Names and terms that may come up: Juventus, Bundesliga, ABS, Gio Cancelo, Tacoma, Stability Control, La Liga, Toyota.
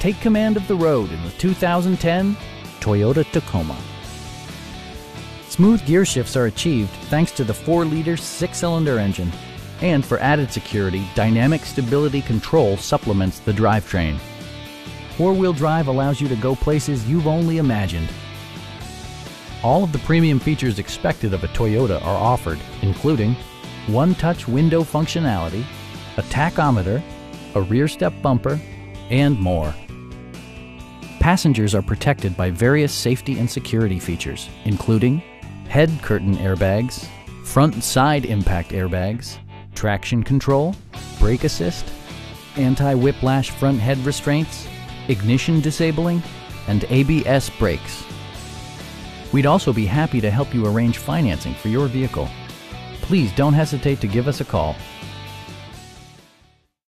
Take command of the road in the 2010 Toyota Tacoma. Smooth gear shifts are achieved thanks to the 4-liter 6-cylinder engine, and for added security, dynamic stability control supplements the drivetrain. 4-wheel drive allows you to go places you've only imagined. All of the premium features expected of a Toyota are offered, including one-touch window functionality, a tachometer, a rear step bumper, and more. Passengers are protected by various safety and security features, including head curtain airbags, front and side impact airbags, traction control, brake assist, anti-whiplash front head restraints, ignition disabling, and ABS brakes. We'd also be happy to help you arrange financing for your vehicle. Please don't hesitate to give us a call.